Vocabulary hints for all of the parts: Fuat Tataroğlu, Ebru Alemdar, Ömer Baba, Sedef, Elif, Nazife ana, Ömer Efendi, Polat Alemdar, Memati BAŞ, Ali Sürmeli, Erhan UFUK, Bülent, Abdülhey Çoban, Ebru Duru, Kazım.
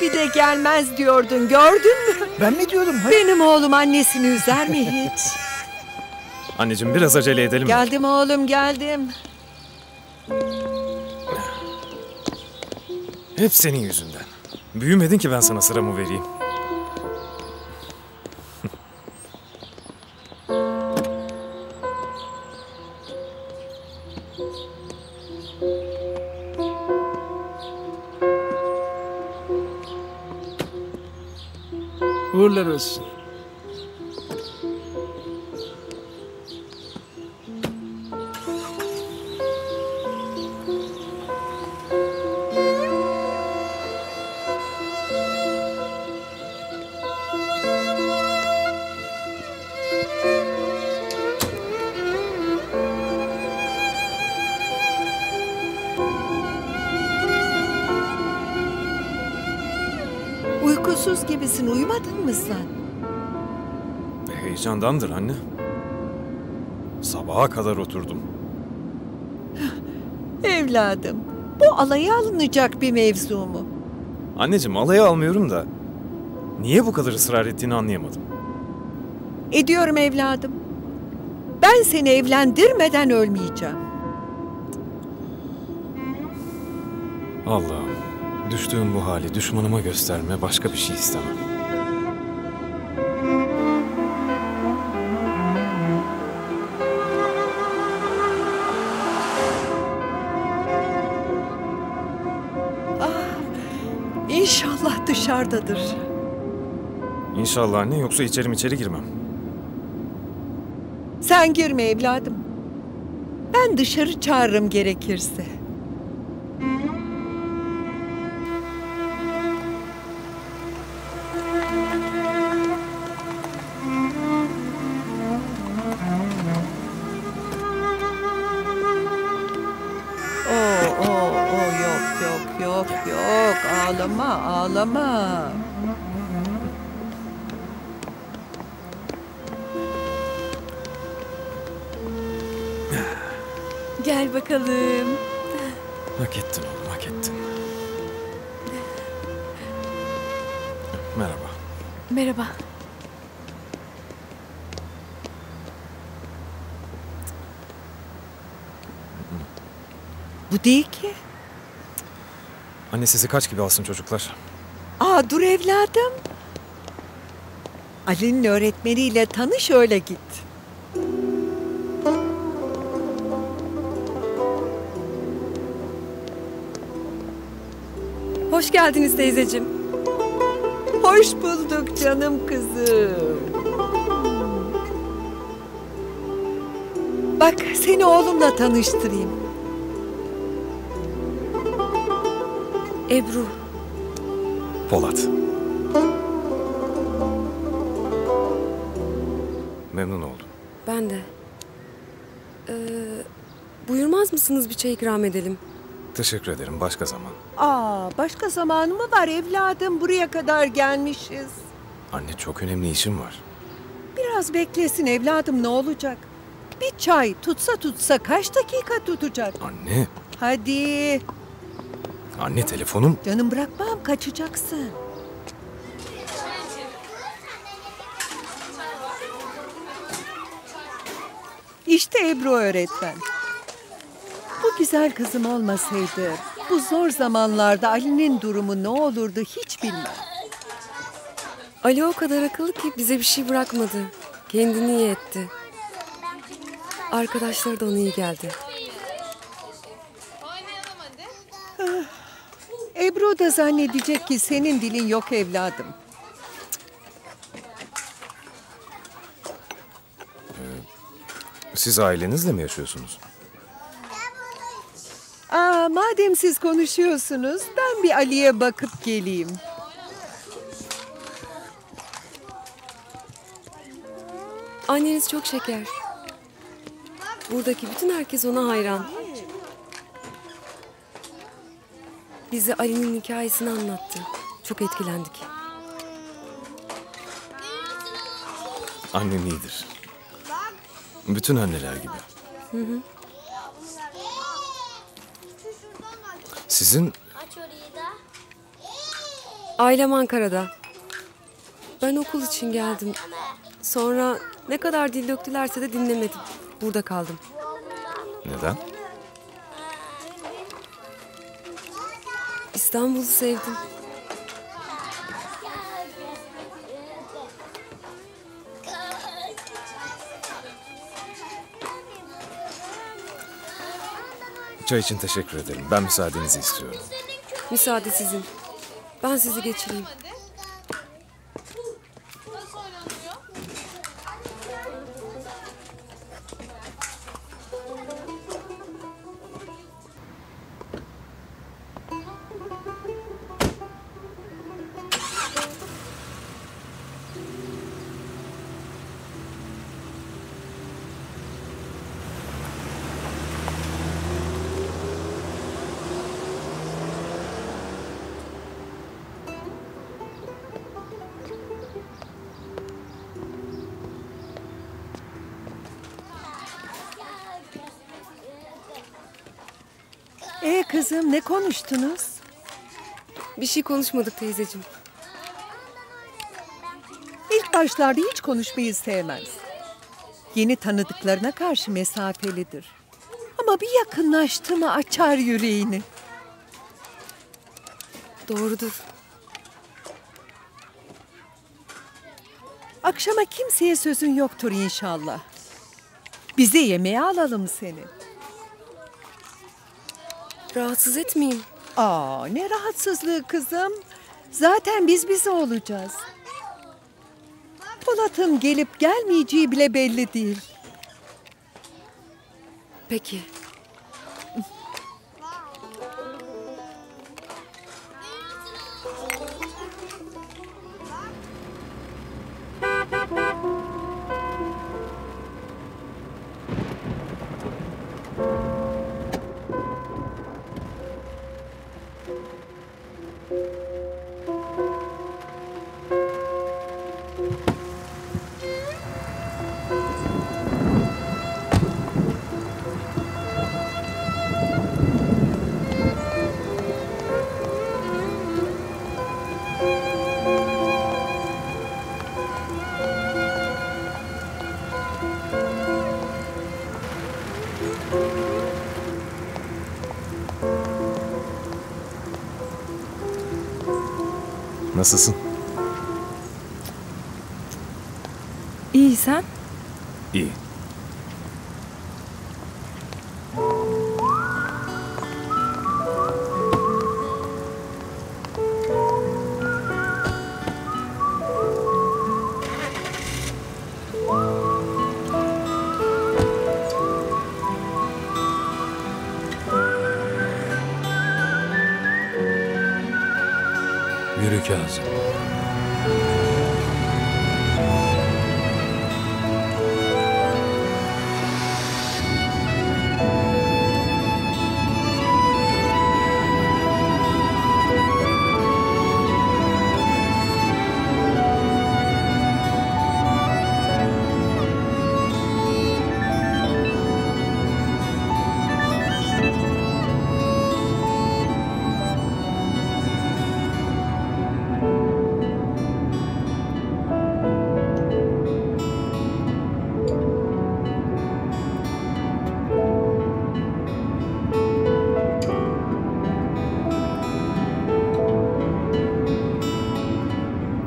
Bir de gelmez diyordun, gördün mü? Ben mi diyordum? Hayır. Benim oğlum annesini üzer mi hiç? Anneciğim biraz acele edelim. Geldim oğlum, geldim. Hep senin yüzünden. Büyümedin ki ben sana sıramı vereyim. Uğurlar olsun. Uykusuz gibisin, uyumadın mı sen? Heyecandandır anne. Sabaha kadar oturdum. Evladım, bu alaya alınacak bir mevzu mu? Anneciğim, alaya almıyorum da niye bu kadar ısrar ettiğini anlayamadım. Ediyorum evladım. Ben seni evlendirmeden ölmeyeceğim. Allah'ım. Düştüğüm bu hali düşmanıma gösterme, başka bir şey istemem. Ah, inşallah dışarıdadır. İnşallah anne, yoksa içeri girmem. Sen girme evladım. Ben dışarı çağırırım gerekirse. Ağlama. Gel bakalım. Hak ettin oğlum, hak ettin. Merhaba. Merhaba. Bu değil ki. Anne sizi kaç gibi alsın çocuklar? Aa, dur evladım. Ali'nin öğretmeniyle tanış, öyle git. Hoş geldiniz teyzeciğim. Hoş bulduk canım kızım. Bak, seni oğlumla tanıştırayım. Ebru. Polat. Memnun oldum. Ben de. Buyurmaz mısınız, bir çay ikram edelim? Teşekkür ederim, başka zaman. Aa, başka zamanı mı var evladım? Buraya kadar gelmişiz. Anne, çok önemli işim var. Biraz beklesin evladım, ne olacak? Bir çay tutsa kaç dakika tutacak? Anne. Hadi. Anne, telefonum. Canım bırakmam, kaçacaksın. İşte Ebru öğretmen. Bu güzel kızım olmasaydı bu zor zamanlarda Ali'nin durumu ne olurdu hiç bilmem. Ali o kadar akıllı ki bize bir şey bırakmadı. Kendini iyi etti. Arkadaşları da ona iyi geldi. Ebru da zannedecek ki senin dilin yok evladım. Siz ailenizle mi yaşıyorsunuz? Aa, madem siz konuşuyorsunuz, ben bir Ali'ye bakıp geleyim. Anneniz çok şeker. Buradaki bütün herkes ona hayran. Bize Ali'nin hikayesini anlattı. Çok etkilendik. Annem iyidir. Bütün anneler gibi. Hı hı. Sizin Ailem Ankara'da. Ben okul için geldim. Sonra ne kadar dil döktülerse de dinlemedim. Burada kaldım. Neden? İstanbul'u sevdim. Çay için teşekkür ederim. Ben müsaadenizi istiyorum. Müsaade sizin. Ben sizi geçireyim. Kızım, ne konuştunuz? Bir şey konuşmadık teyzeciğim. İlk başlarda hiç konuşmayı sevmez. Yeni tanıdıklarına karşı mesafelidir. Ama bir yakınlaştı mı açar yüreğini. Doğrudur. Akşama kimseye sözün yoktur inşallah. Bize yemeğe alalım seni. Rahatsız etmeyeyim. Aa, ne rahatsızlığı kızım. Zaten biz bize olacağız. Polat'ın gelip gelmeyeceği bile belli değil. Peki. Nasılsın? İyi, sen? İyi. Kazım.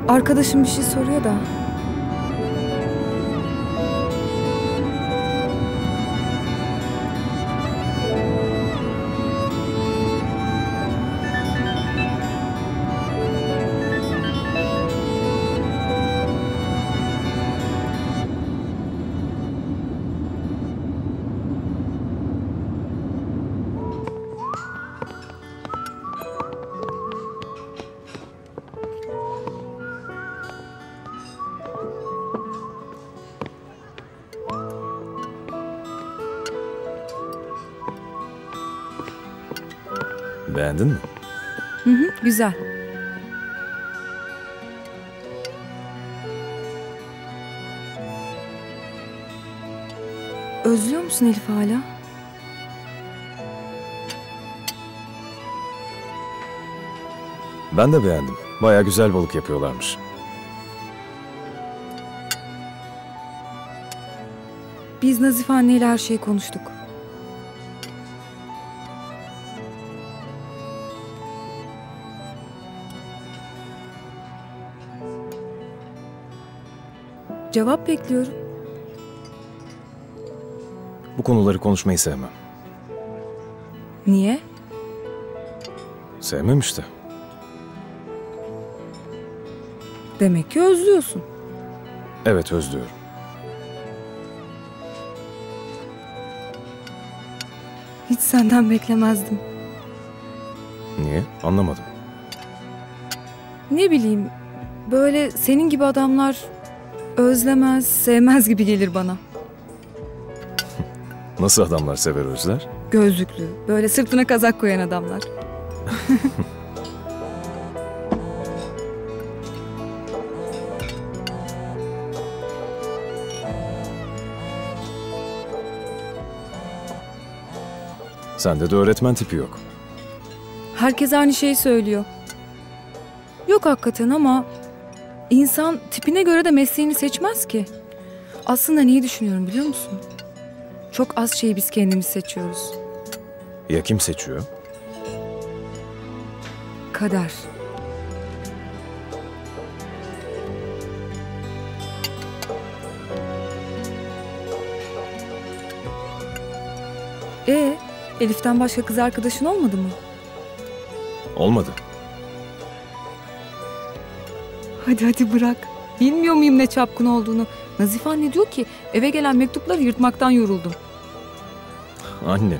Arkadaşım bir şey soruyor da. Beğendin mi? Hı hı, güzel. Özlüyor musun Elif hala? Ben de beğendim. Bayağı güzel balık yapıyorlarmış. Biz Nazife anneyle her şeyi konuştuk. Cevap bekliyorum. Bu konuları konuşmayı sevmem. Niye? Sevmem işte. Demek ki özlüyorsun. Evet, özlüyorum. Hiç senden beklemezdim. Niye? Anlamadım. Ne bileyim, böyle senin gibi adamlar özlemez, sevmez gibi gelir bana. Nasıl adamlar sever, özler? Gözlüklü, böyle sırtına kazak koyan adamlar. Sende de öğretmen tipi yok. Herkes aynı şeyi söylüyor. Yok hakikaten, ama insan tipine göre de mesleğini seçmez ki. Aslında neyi düşünüyorum biliyor musun? Çok az şeyi biz kendimiz seçiyoruz. Ya kim seçiyor? Kader. Elif'ten başka kız arkadaşın olmadı mı? Olmadı. Hadi hadi bırak. Bilmiyor muyum ne çapkın olduğunu? Nazife anne diyor ki eve gelen mektupları yırtmaktan yoruldum. Anne,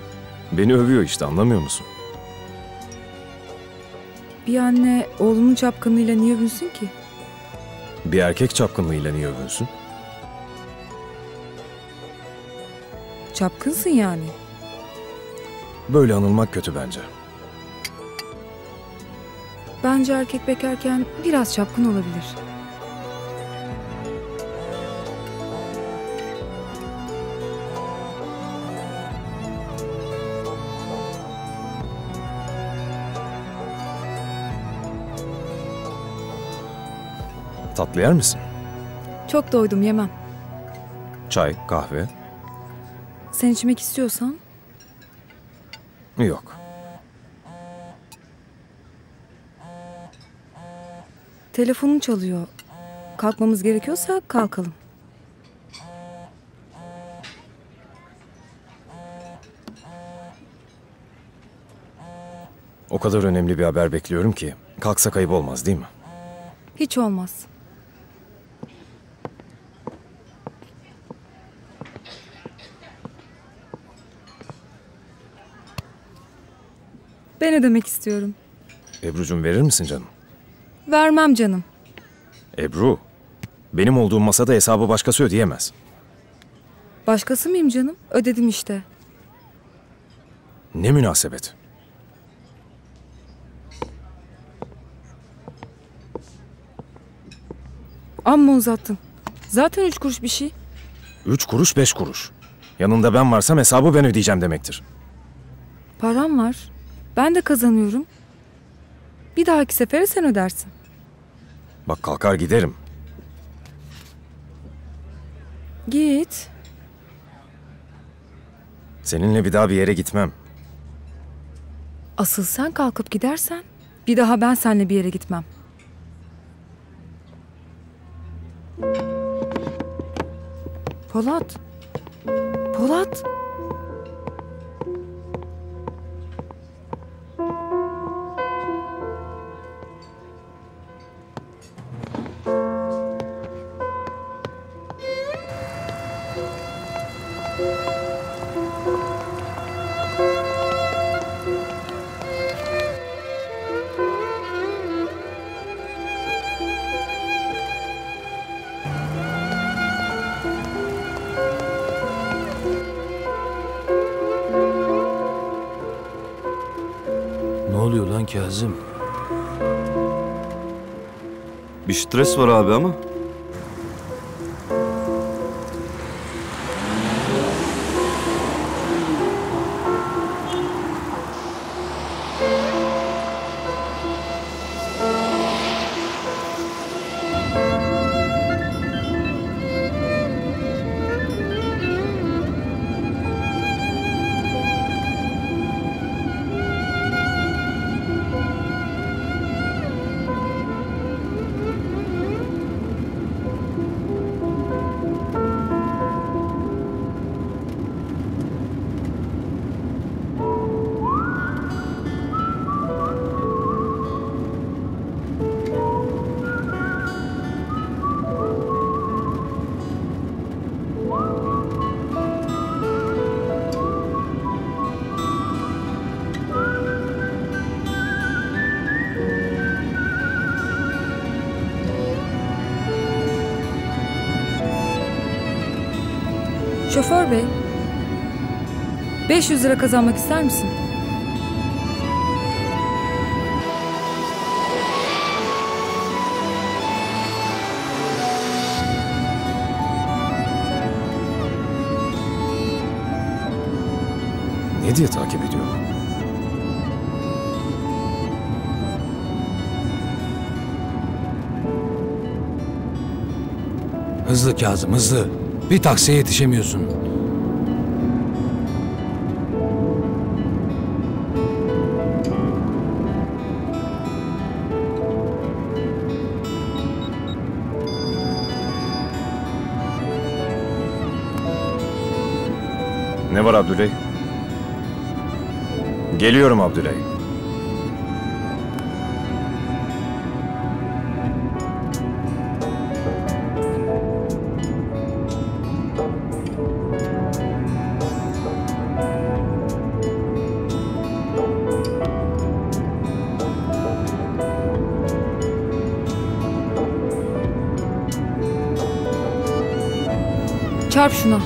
beni övüyor işte, anlamıyor musun? Bir anne oğlunun çapkınlığıyla niye övünsün ki? Bir erkek çapkınlığıyla niye övünsün? Çapkınsın yani. Böyle anılmak kötü bence. Bence erkek bekarken biraz çapkın olabilir. Tatlı yer misin? Çok doydum, yemem. Çay, kahve? Sen içmek istiyorsan. Yok. Telefonun çalıyor. Kalkmamız gerekiyorsa kalkalım. O kadar önemli bir haber bekliyorum ki kalksak ayıp olmaz değil mi? Hiç olmaz. Ben ödemek istiyorum. Ebru'cum, verir misin canım? Vermem canım. Ebru, benim olduğum masada hesabı başkası ödeyemez. Başkası mıyım canım? Ödedim işte. Ne münasebet? Amma uzattın. Zaten 3 kuruş bir şey. 3 kuruş 5 kuruş. Yanında ben varsam hesabı ben ödeyeceğim demektir. Param var. Ben de kazanıyorum. Bir dahaki sefere sen ödersin. Bak, kalkar giderim. Git. Seninle bir daha bir yere gitmem. Asıl sen kalkıp gidersen bir daha ben seninle bir yere gitmem. Polat. Polat. Kazım. Bir stres var abi ama. Şoför bey, 500 lira kazanmak ister misin? Ne diye takip ediyor? Hızlı Kazım, hızlı. Bir taksiye yetişemiyorsun. Ne var Abdülhey? Geliyorum Abdülhey. Çarp şuna.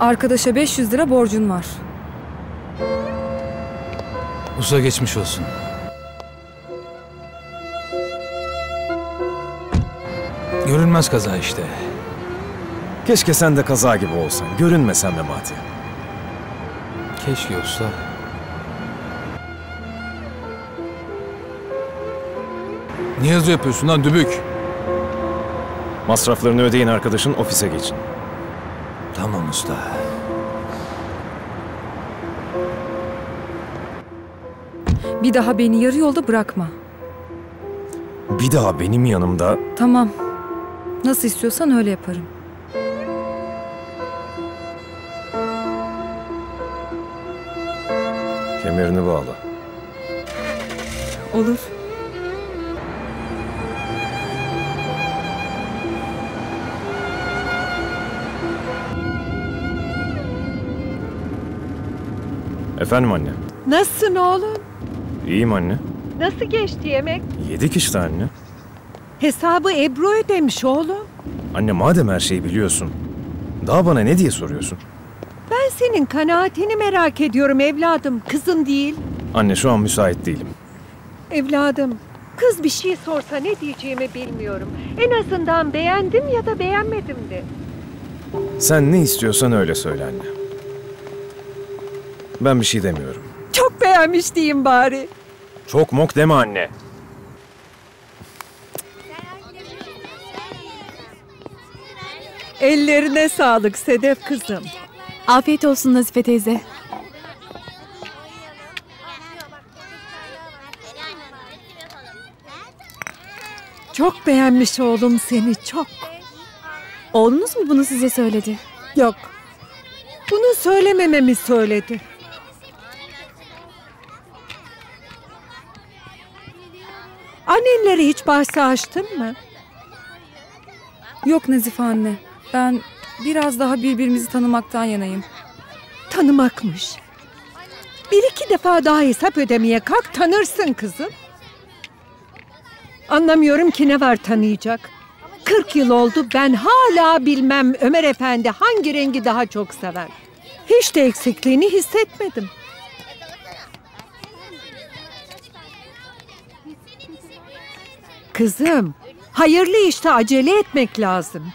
Arkadaşa 500 lira borcun var. Usta geçmiş olsun. Görünmez kaza işte. Keşke sen de kaza gibi olsan. Görünmesen Memati. Keşke usta. Niye hızlı yapıyorsun lan dübük? Masraflarını ödeyin arkadaşın, ofise geçin. Tamam usta. Bir daha beni yarı yolda bırakma. Bir daha benim yanımda... Tamam. Nasıl istiyorsan öyle yaparım. Kemerini bağla. Olur. Efendim anne. Nasılsın oğlum? İyiyim anne. Nasıl geçti yemek? Yedik işte anne. Hesabı Ebru ödemiş oğlum. Anne madem her şeyi biliyorsun, daha bana ne diye soruyorsun? Ben senin kanaatini merak ediyorum evladım, kızın değil. Anne şu an müsait değilim. Evladım, kız bir şey sorsa ne diyeceğimi bilmiyorum. En azından beğendim ya da beğenmedim de. Sen ne istiyorsan öyle söyle anne. Ben bir şey demiyorum. Çok beğenmiş diyeyim bari. Çok mok deme anne. Ellerine sağlık Sedef kızım. Afiyet olsun Nazife teyze. Çok beğenmiş oğlum seni, çok. Oğlunuz mu bunu size söyledi? Yok. Bunu söylemememi söyledi. Annenlere hiç bahsi açtın mı? Yok Nazife anne. Ben biraz daha birbirimizi tanımaktan yanayım. Tanımakmış. Bir iki defa daha hesap ödemeye kalk, tanırsın kızım. Anlamıyorum ki ne var tanıyacak. 40 yıl oldu, ben hala bilmem Ömer Efendi hangi rengi daha çok sever. Hiç de eksikliğini hissetmedim. Kızım, hayırlı işte acele etmek lazım.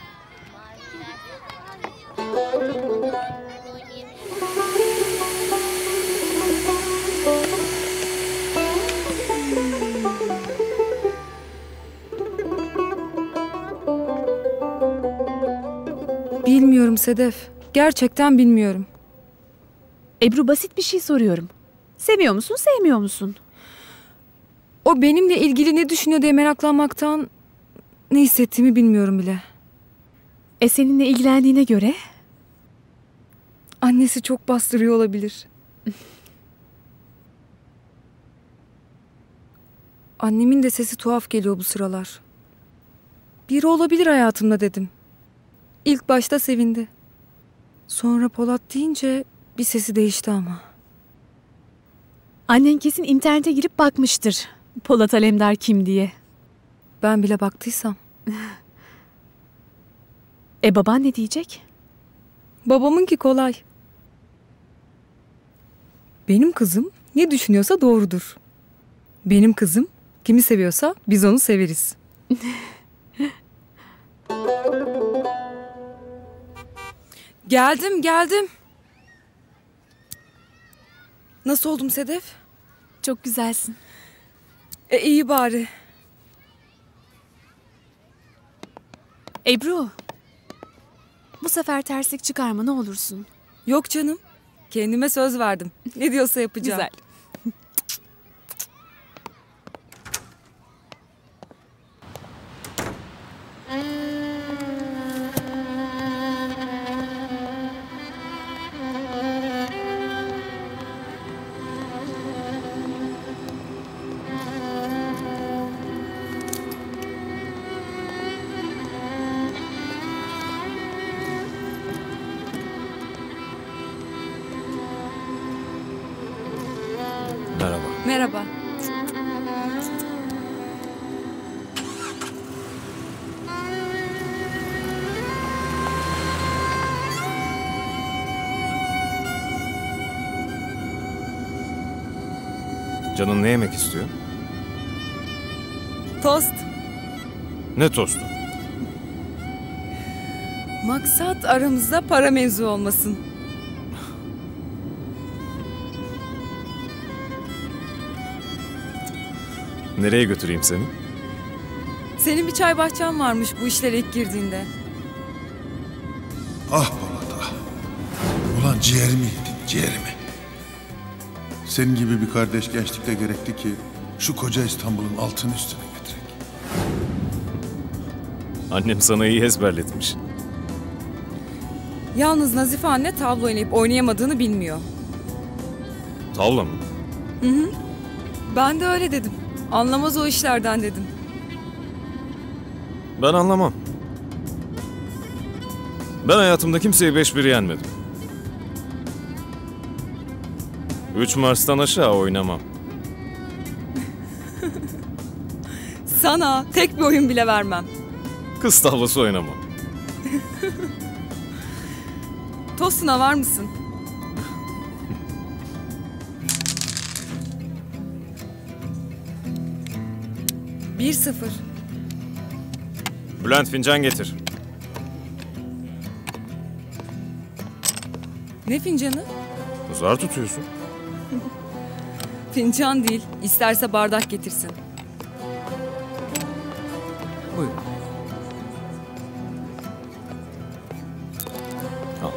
Bilmiyorum Sedef, gerçekten bilmiyorum. Ebru, basit bir şey soruyorum. Seviyor musun, sevmiyor musun? O benimle ilgili ne düşünüyor diye meraklanmaktan ne hissettiğimi bilmiyorum bile. E seninle ilgilendiğine göre? Annesi çok bastırıyor olabilir. Annemin de sesi tuhaf geliyor bu sıralar. Biri olabilir hayatımda dedim. İlk başta sevindi. Sonra Polat deyince bir sesi değişti ama. Annen kesin internete girip bakmıştır. Polat Alemdar kim diye. Ben bile baktıysam. Baban ne diyecek? Babamınki kolay. Benim kızım ne düşünüyorsa doğrudur. Benim kızım kimi seviyorsa biz onu severiz. Geldim. Nasıl oldum Sedef? Çok güzelsin. İyi bari. Ebru, bu sefer terslik çıkarma ne olursun. Yok canım, kendime söz verdim. Ne diyorsa yapacağım. Güzel. Merhaba. Canın ne yemek istiyor? Tost. Ne tostu? Maksat aramızda para mevzu olmasın. Nereye götüreyim seni? Senin bir çay bahçen varmış bu işlere ilk girdiğinde. Ah Polat ah. Ulan ciğerimi yedin ciğerimi. Senin gibi bir kardeş gençlikte gerekti ki şu koca İstanbul'un altını üstüne getirek. Annem sana iyi ezberletmiş. Yalnız Nazife anne tavla oynayıp oynayamadığını bilmiyor. Tavla mı? Hı. Ben de öyle dedim. Anlamaz o işlerden dedim. Ben anlamam. Ben hayatımda kimseyi 5-1 yenmedim. 3 Mars'tan aşağı oynamam. Sana tek bir oyun bile vermem. Kız tavlası oynamam. Tostuna var mısın? Bir sıfır. Bülent fincan getir. Ne fincanı? Zar tutuyorsun. Fincan değil, isterse bardak getirsin. Buyur. Al.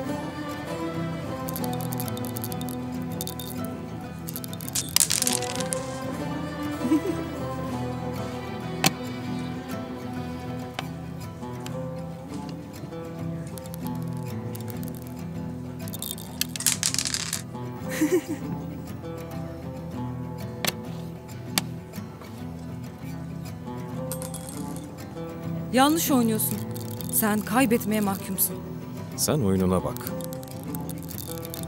Yanlış oynuyorsun. Sen kaybetmeye mahkumsun. Sen oyununa bak.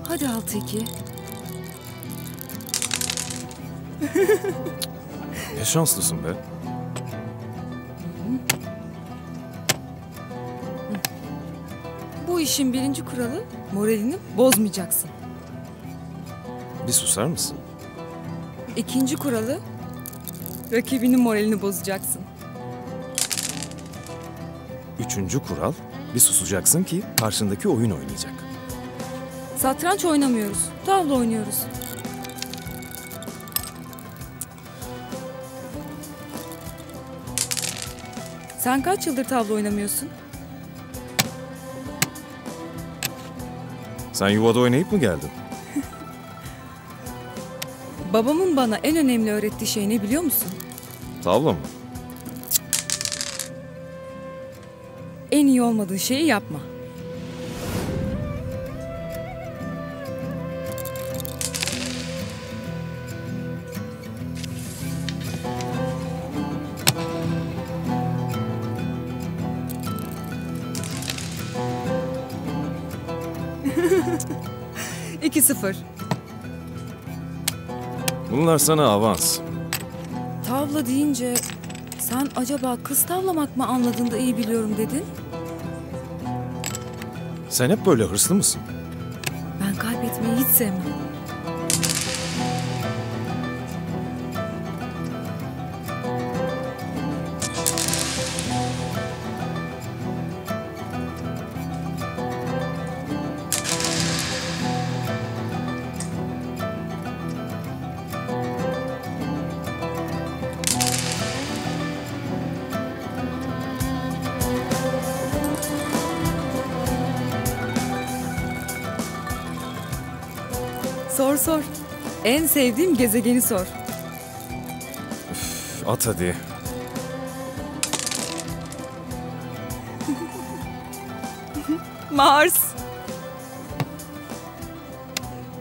Hadi 6-2. Ne şanslısın be. Bu işin birinci kuralı moralini bozmayacaksın. Bir susar mısın? İkinci kuralı rakibinin moralini bozacaksın. Üçüncü kural, bir susacaksın ki karşındaki oyun oynayacak. Satranç oynamıyoruz, tavla oynuyoruz. Sen kaç yıldır tavla oynamıyorsun? Sen yuvada oynayıp mı geldin? Babamın bana en önemli öğrettiği şey ne biliyor musun? Tavla mı? En iyi olmadığı şeyi yapma. 2-0. Bunlar sana avans. Tavla deyince sen acaba kız tavlamak mı anladığında iyi biliyorum dedin. Sen hep böyle hırslı mısın? Ben kaybetmeyi hiç sevmem. Sor. En sevdiğim gezegeni sor. Üf, at hadi. Mars.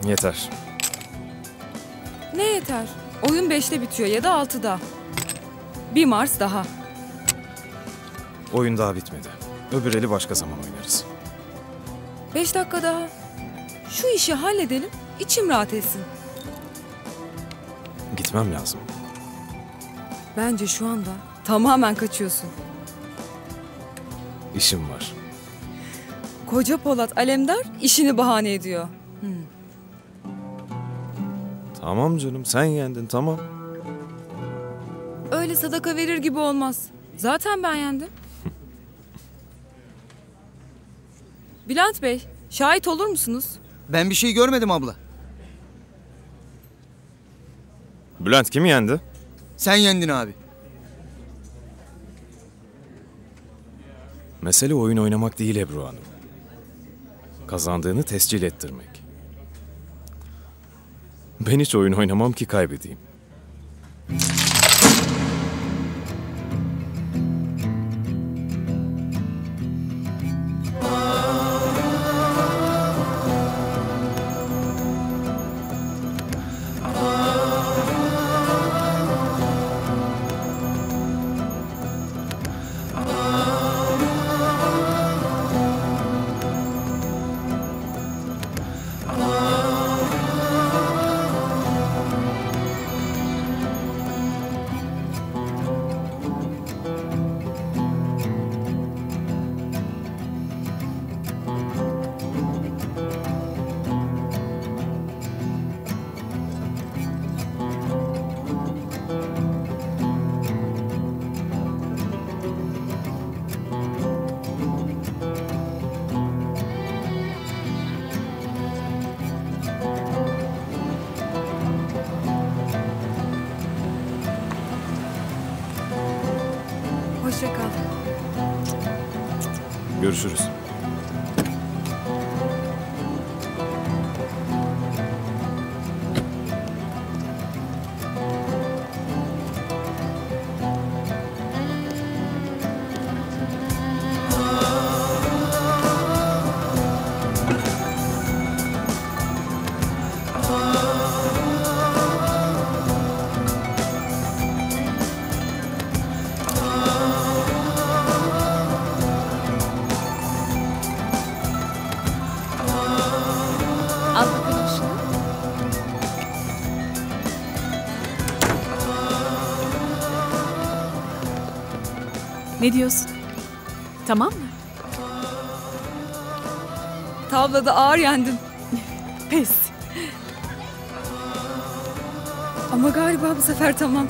Yeter. Ne yeter? Oyun 5'te bitiyor ya da 6'da. Bir Mars daha. Oyun daha bitmedi. Öbür eli başka zaman oynarız. 5 dakika daha. Şu işi halledelim. İçim rahat etsin. Gitmem lazım. Bence şu anda tamamen kaçıyorsun. İşim var. Koca Polat Alemdar işini bahane ediyor. Tamam canım, sen yendin, tamam. Öyle sadaka verir gibi olmaz. Zaten ben yendim. Bülent Bey, şahit olur musunuz? Ben bir şey görmedim abla. Bülent kimi yendi? Sen yendin abi. Mesele oyun oynamak değil Ebru Hanım. Kazandığını tescil ettirmek. Ben hiç oyun oynamam ki kaybedeyim. Görüşürüz. Ne diyorsun? Tamam mı? Tavlada ağır yendim. Pes. Ama galiba bu sefer tamam.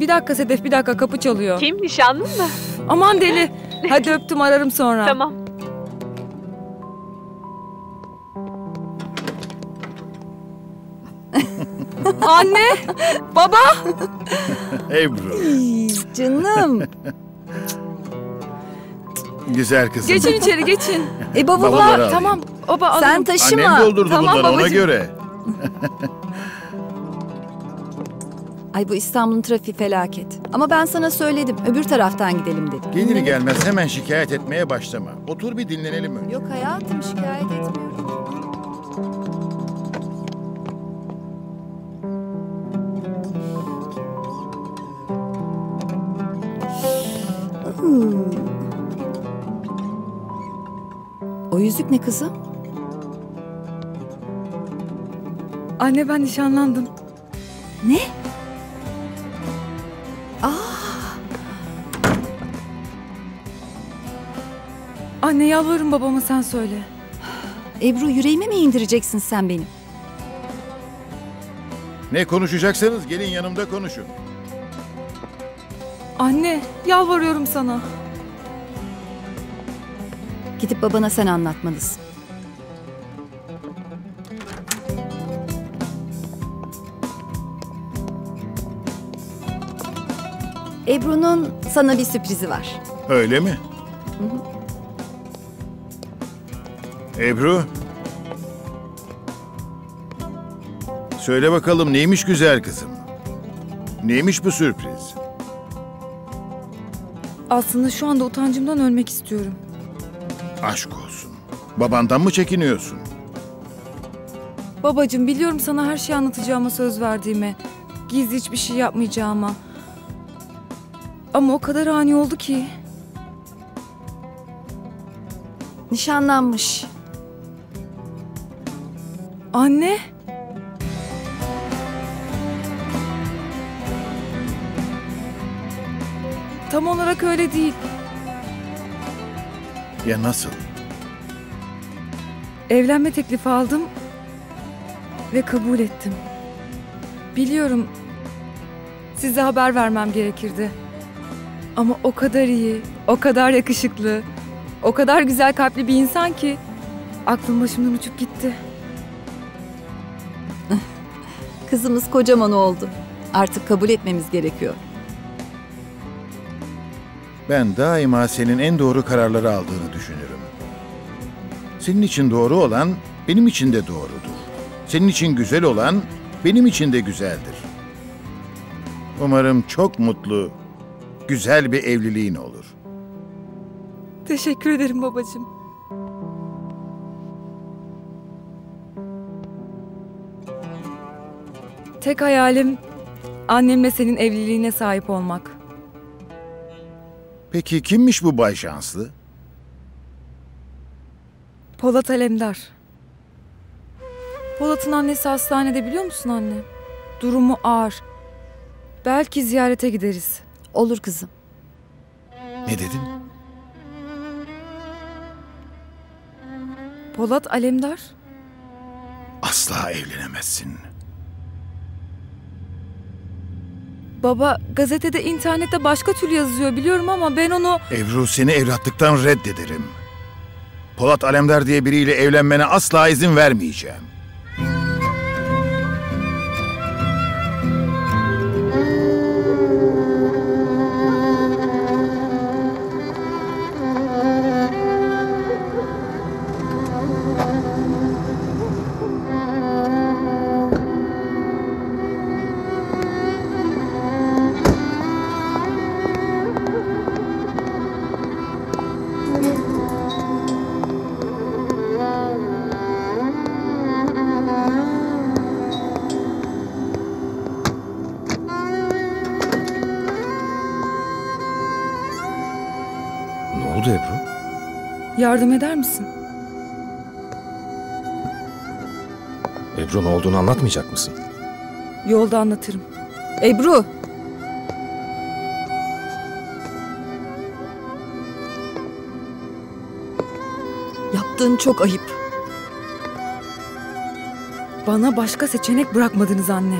Bir dakika Sedef, bir dakika, kapı çalıyor. Kim, nişanlın mı? Aman deli. Hadi öptüm, ararım sonra. Tamam. Anne, baba. Ebru. Canım. Güzel kızım. Geçin içeri, geçin. Baba, tamam. Baba, sen taşıma. Annem doldurdu bunları, ona göre. Ay bu İstanbul'un trafiği felaket. Ama ben sana söyledim, öbür taraftan gidelim dedim. Gelir gelmez hemen şikayet etmeye başlama. Otur bir dinlenelim önce. Yok hayatım, şikayet etmiyorum. O yüzük ne kızım? Anne ben nişanlandım. Ne? Aa! Anne yalvarırım babama sen söyle. Ebru yüreğime mi indireceksin sen benim? Ne konuşacaksanız gelin yanımda konuşun. Anne yalvarıyorum sana. Gidip babana sen anlatmalısın. Ebru'nun sana bir sürprizi var. Öyle mi? Hı hı. Ebru. Söyle bakalım neymiş güzel kızım? Neymiş bu sürpriz? Aslında şu anda utancımdan ölmek istiyorum. Aşk olsun. Babandan mı çekiniyorsun? Babacığım biliyorum sana her şeyi anlatacağıma söz verdiğime. Gizli hiçbir şey yapmayacağıma. Ama o kadar ani oldu ki. Nişanlanmış. Anne. Tam olarak öyle değil. Ya nasıl? Evlenme teklifi aldım ve kabul ettim. Biliyorum size haber vermem gerekirdi. Ama o kadar iyi, o kadar yakışıklı, o kadar güzel kalpli bir insan ki aklım başımdan uçup gitti. Kızımız kocaman oldu. Artık kabul etmemiz gerekiyor. Ben daima senin en doğru kararları aldığını düşünürüm. Senin için doğru olan benim için de doğrudur. Senin için güzel olan benim için de güzeldir. Umarım çok mutlu, güzel bir evliliğin olur. Teşekkür ederim babacığım. Tek hayalim annemle senin evliliğine sahip olmak. Peki kimmiş bu Bay Şanslı? Polat Alemdar. Polat'ın annesi hastanede biliyor musun anne? Durumu ağır. Belki ziyarete gideriz. Olur kızım. Ne dedin? Polat Alemdar. Asla evlenemezsin. Baba gazetede, internette başka türlü yazıyor biliyorum ama ben onu... Ebru seni evlatlıktan reddederim. Polat Alemdar diye biriyle evlenmene asla izin vermeyeceğim. Yardım eder misin? Ebru ne olduğunu anlatmayacak mısın? Yolda anlatırım. Ebru! Yaptığın çok ayıp. Bana başka seçenek bırakmadınız anne.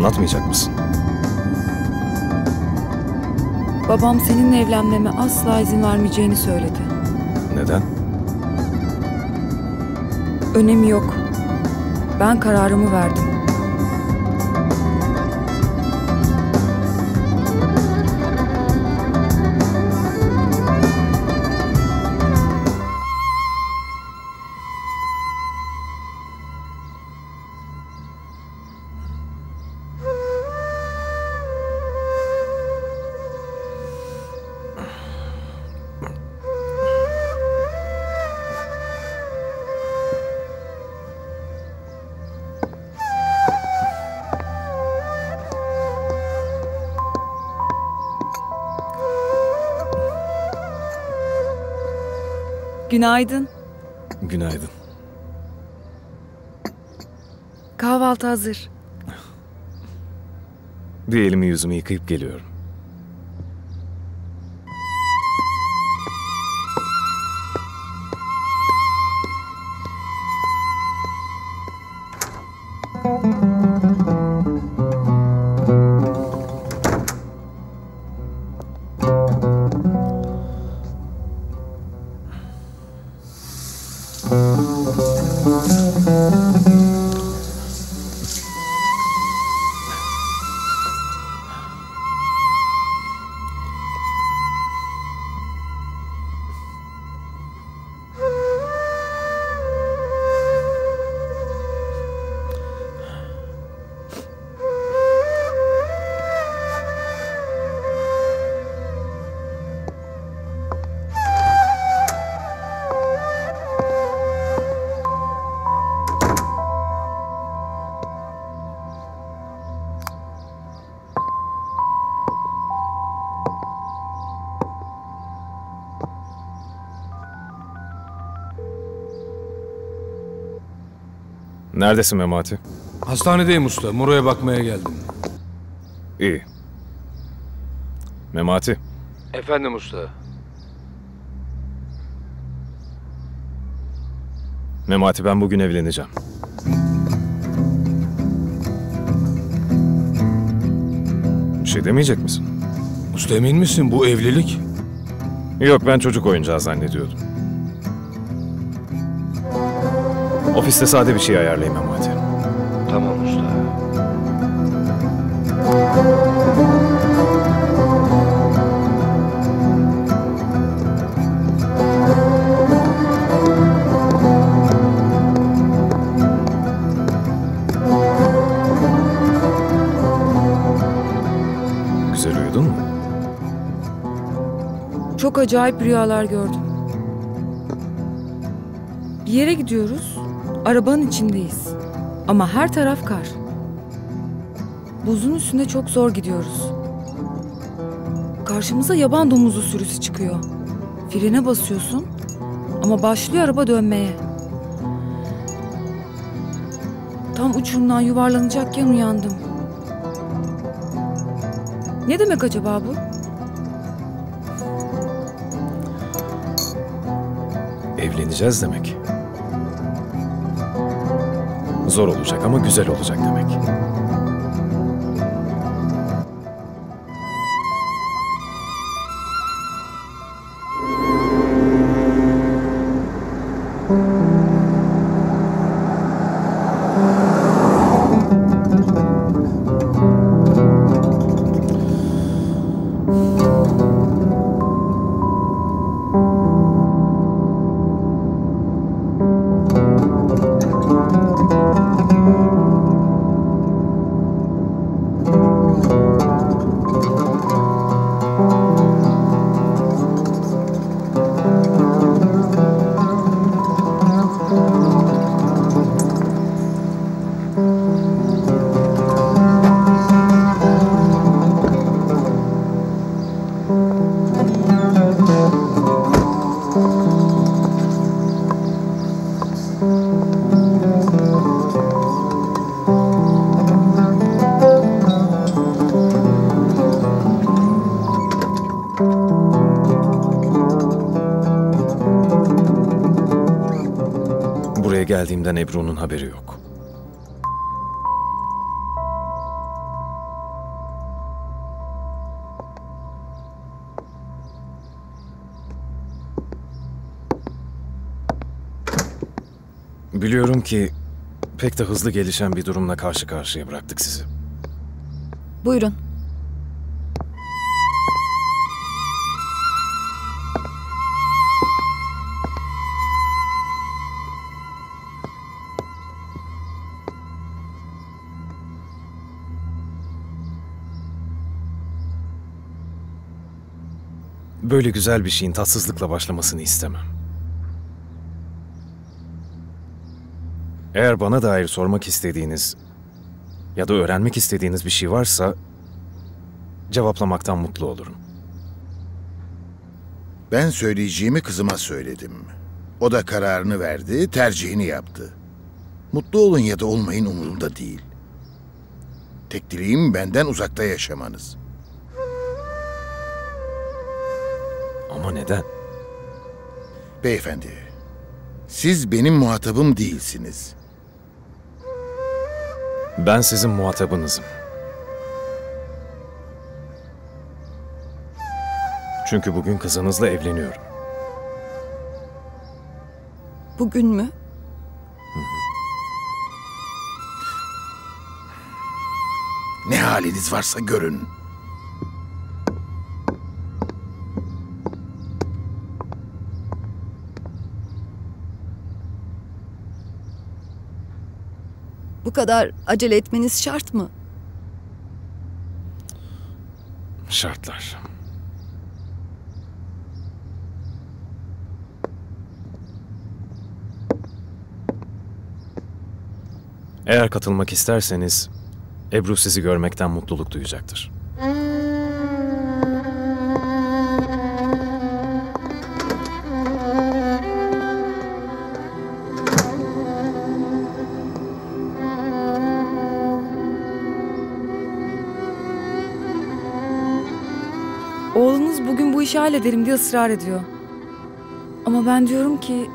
anlatmayacak mısın? Babam seninle evlenmeme asla izin vermeyeceğini söyledi. Neden? Önemi yok. Ben kararımı verdim. Günaydın. Günaydın. Kahvaltı hazır. Bir elimi yüzümü yıkayıp geliyorum. Neredesin Memati? Hastanedeyim usta. Muro'ya bakmaya geldim. İyi. Memati. Efendim usta. Memati, ben bugün evleneceğim. Bir şey demeyecek misin? Usta, emin misin bu evlilik? Yok, ben çocuk oyuncağı zannediyordum. Ofiste sade bir şey ayarlayayım Memati. Tamam usta. Güzel uyudun mu? Çok acayip rüyalar gördüm. Bir yere gidiyoruz. Arabanın içindeyiz. Ama her taraf kar. Buzun üstünde çok zor gidiyoruz. Karşımıza yaban domuzu sürüsü çıkıyor. Frene basıyorsun ama başlıyor araba dönmeye. Tam uçurumdan yuvarlanacakken uyandım. Ne demek acaba bu? Evleneceğiz demek. Zor olacak ama güzel olacak demek. Geldiğimden Ebru'nun haberi yok. Biliyorum ki pek de hızlı gelişen bir durumla karşı karşıya bıraktık sizi. Buyurun. Böyle güzel bir şeyin tatsızlıkla başlamasını istemem. Eğer bana dair sormak istediğiniz ya da öğrenmek istediğiniz bir şey varsa cevaplamaktan mutlu olurum. Ben söyleyeceğimi kızıma söyledim. O da kararını verdi, tercihini yaptı. Mutlu olun ya da olmayın umurumda değil. Tek dileğim benden uzakta yaşamanız. Ama neden? Beyefendi, siz benim muhatabım değilsiniz. Ben sizin muhatabınızım. Çünkü bugün kızınızla evleniyorum. Bugün mü? Ne haliniz varsa görün. Bu kadar acele etmeniz şart mı? Şartlar. Eğer katılmak isterseniz Ebru sizi görmekten mutluluk duyacaktır. İşi hallederim diye ısrar ediyor. Ama ben diyorum ki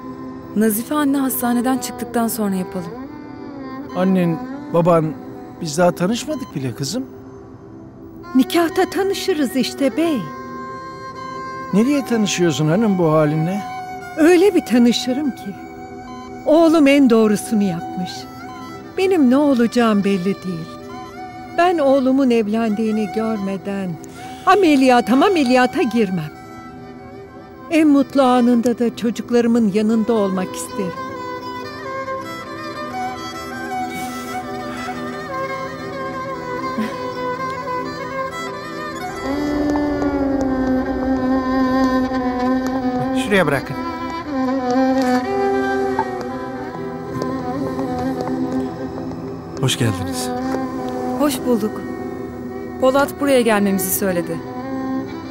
Nazife anne hastaneden çıktıktan sonra yapalım. Annen, baban, biz daha tanışmadık bile kızım. Nikahta tanışırız işte bey. Nereye tanışıyorsun hanım bu halinle? Öyle bir tanışırım ki. Oğlum en doğrusunu yapmış. Benim ne olacağım belli değil. Ben oğlumun evlendiğini görmeden... Ameliyata girmem. En mutlu anında da çocuklarımın yanında olmak isterim. Şuraya bırakın. Hoş geldiniz. Hoş bulduk. Polat buraya gelmemizi söyledi.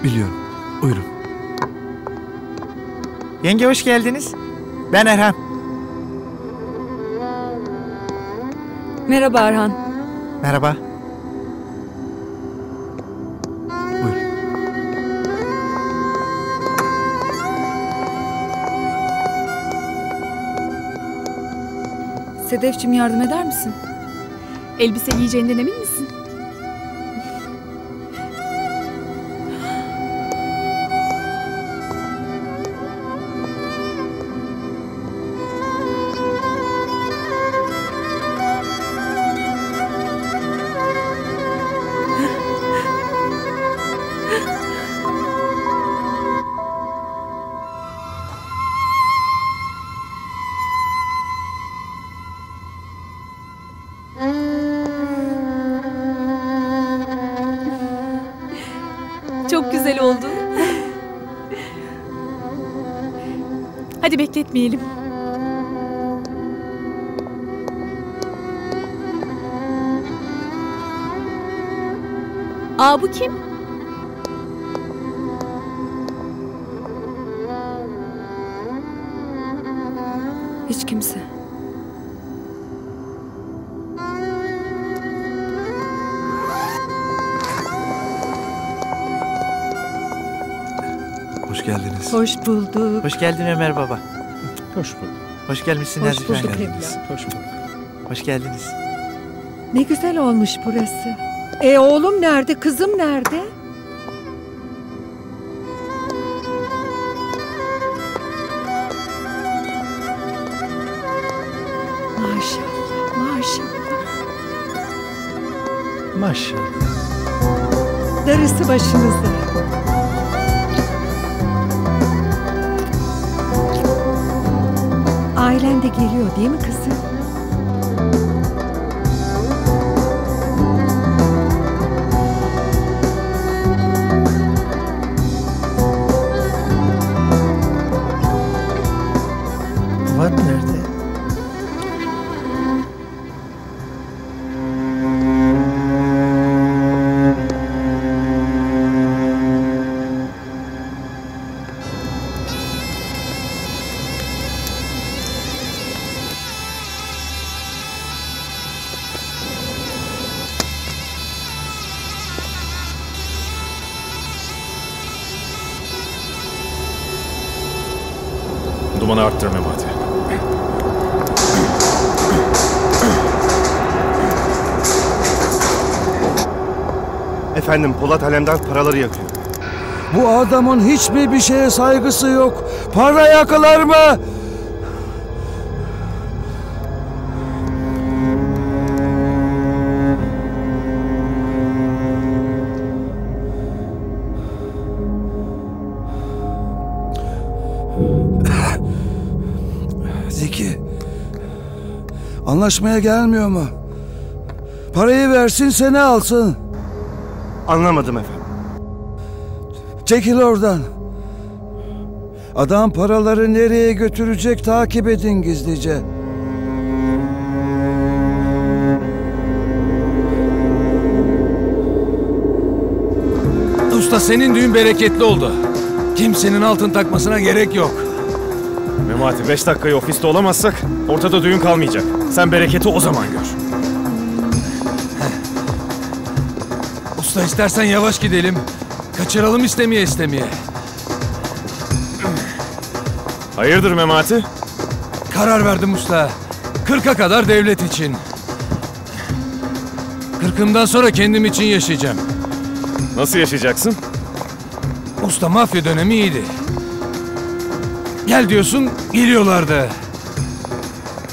Biliyorum. Buyurun. Yenge hoş geldiniz. Ben Erhan. Merhaba Erhan. Merhaba. Buyurun. Sedef'cim yardım eder misin? Elbise giyeceğinden emin misin? Hadi bekletmeyelim. Aa, bu kim? Hiç kimse. Hoş geldiniz. Hoş bulduk. Hoş geldin Ömer baba. Hoş bulduk. Hoş gelmişsin Nazife. Hoş bulduk. Hoş bulduk. Hoş geldiniz. Ne güzel olmuş burası. Oğlum nerede? Kızım nerede? Maşallah. Darısı başımızda. Ailen de geliyor değil mi kızım? Fuat nerede? Dumanı arttır Memati. Efendim, Polat Alemdar paraları yakıyor. Bu adamın hiçbir şeye saygısı yok. Para yakılır mı? Anlaşmaya gelmiyor mu? Parayı versin, seni alsın. Anlamadım efendim. Çekil oradan. Adam paraları nereye götürecek takip edin gizlice. Usta, senin düğün bereketli oldu. Kimsenin altın takmasına gerek yok. Memati, 5 dakikayı ofiste olamazsak ortada düğün kalmayacak. Sen bereketi o zaman gör. Usta, istersen yavaş gidelim. Kaçıralım istemeye istemeye. Hayırdır Memati? Karar verdim usta. 40'a kadar devlet için. 40'ımdan sonra kendim için yaşayacağım. Nasıl yaşayacaksın? Usta, mafya dönemi iyiydi. Gel diyorsun, geliyorlardı.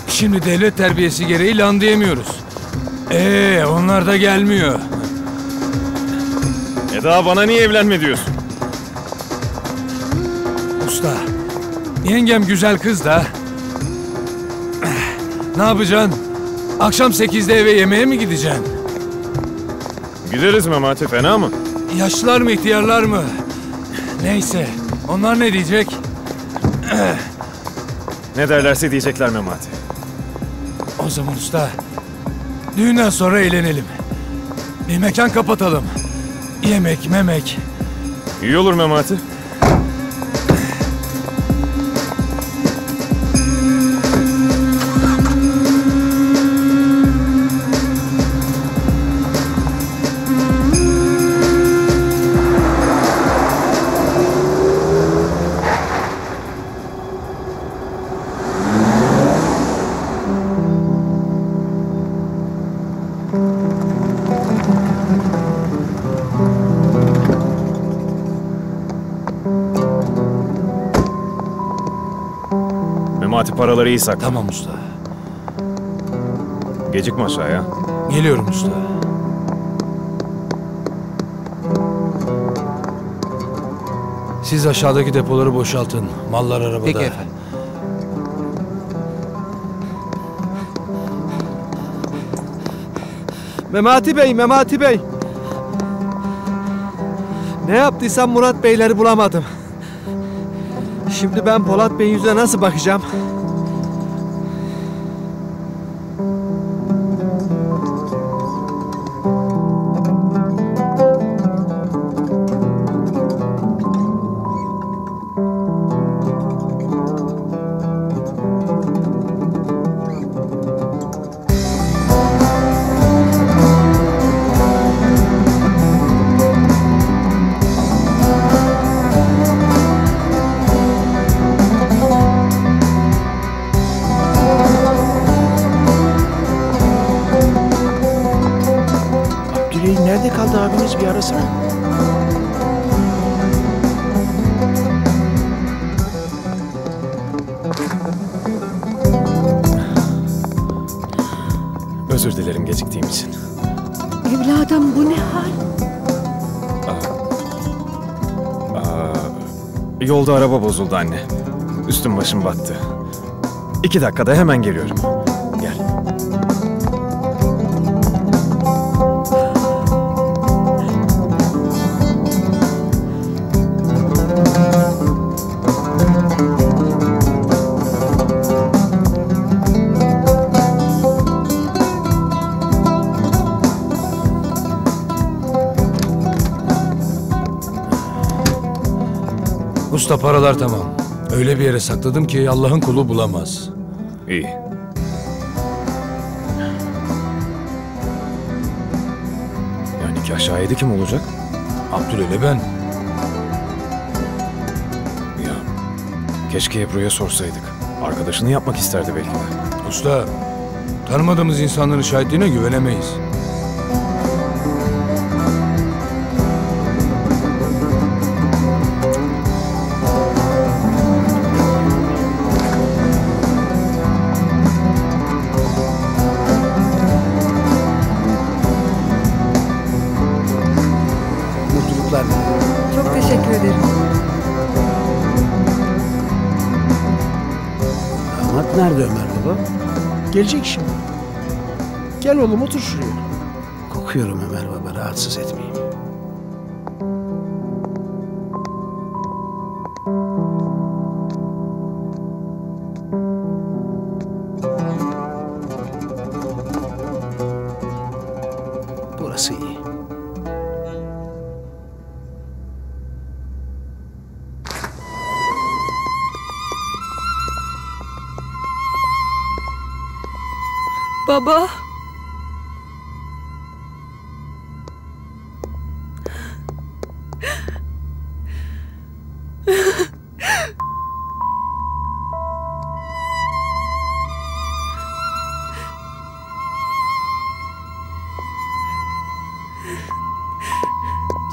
Şimdi devlet terbiyesi gereği lan diyemiyoruz. Onlar da gelmiyor. Daha bana niye evlenme diyorsun? Usta, yengem güzel kız da. Ne yapacaksın? Akşam 8'de eve yemeğe mi gideceksin? Gideriz Memati, fena mı? Yaşlılar mı, ihtiyarlar mı? Neyse, onlar ne diyecek? Ne derlerse diyecekler Memati. O zaman usta, düğünden sonra eğlenelim. Bir mekan kapatalım. Yemek memek. İyi olur Memati. Paraları iyi sakla. Tamam usta. Gecikme aşağıya. Geliyorum usta. Siz aşağıdaki depoları boşaltın. Mallar arabada. Peki efendim. Memati Bey, Memati Bey. Ne yaptıysam Murat Beyleri bulamadım. Şimdi ben Polat Bey'in yüzüne nasıl bakacağım? Evladım bu ne hal? Yolda araba bozuldu anne. Üstüm başım battı. 2 dakikada hemen geliyorum. Gel. Usta paralar tamam. Öyle bir yere sakladım ki Allah'ın kulu bulamaz. İyi. Yani nikah şahidi kim olacak? Abdülhey'le ben. Ya keşke Ebru'ya sorsaydık. Arkadaşını yapmak isterdi belki de. Usta, tanımadığımız insanların şahitliğine güvenemeyiz. Gelecek şimdi. Gel oğlum otur şuraya. Kokuyorum Ömer baba, rahatsız etmeyeyim. Burası iyi. Baba.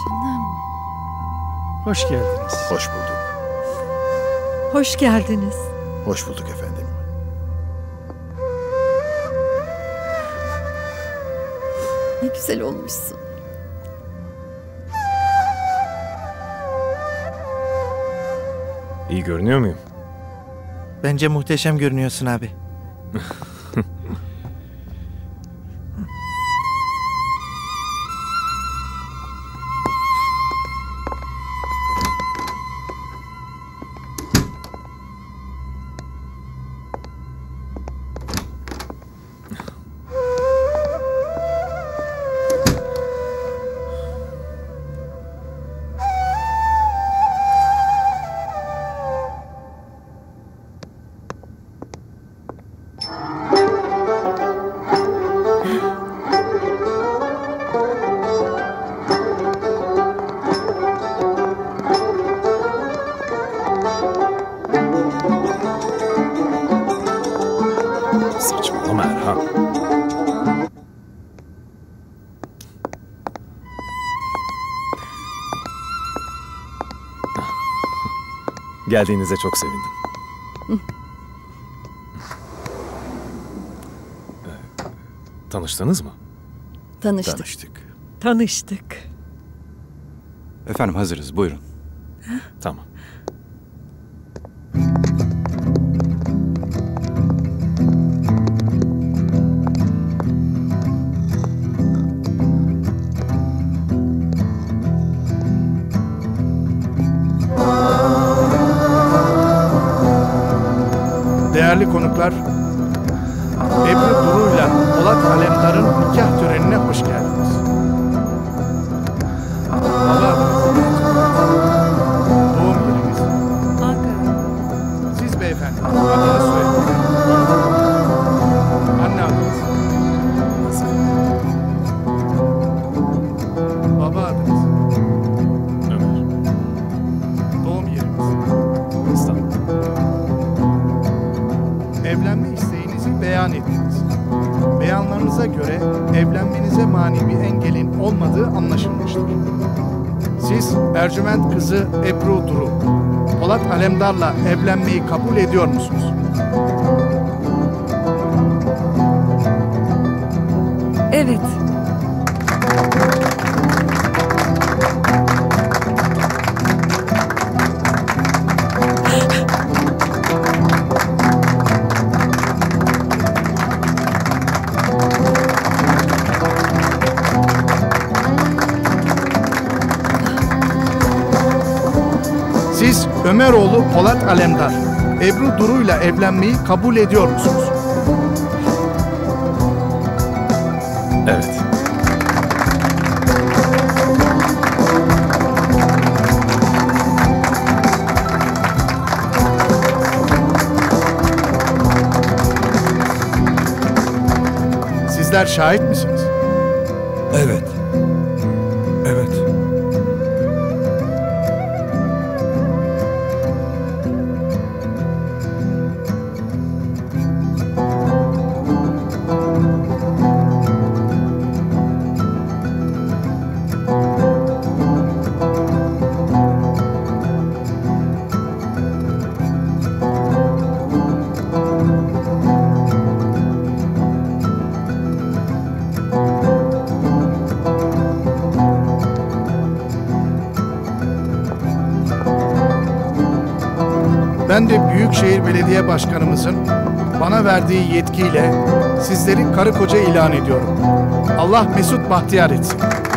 Canım. Hoş geldiniz. Hoş bulduk. Hoş geldiniz. Hoş bulduk efendim. Ne güzel olmuşsun. İyi görünüyor muyum? Bence muhteşem görünüyorsun abi. Geldiğinize çok sevindim. Tanıştınız mı? Tanıştık. Efendim hazırız, buyurun. Tamam. Değerli konuklar, Ebru Duru'yla Polat Alemdar'ın nikah törenine hoş geldiniz. Allah doğum gününüz. Siz beyefendi, adınız söyleyin. Anne adınız. Baba adınız. Ömer. Doğum yeriniz. İstanbul. Evlenme isteğinizi beyan ettiniz. Beyanlarınıza göre evlenmenize manevi engelin olmadığı anlaşılmıştır. Siz Ercüment kızı Ebru Duru, Polat Alemdar'la evlenmeyi kabul ediyor musunuz? Evet. Ömeroğlu Polat Alemdar, Ebru Duru'yla evlenmeyi kabul ediyor musunuz? Evet. Sizler şahit misiniz? Evet. Evet. Ben de Büyükşehir Belediye Başkanımızın bana verdiği yetkiyle sizleri karı koca ilan ediyorum. Allah mesut bahtiyar etsin.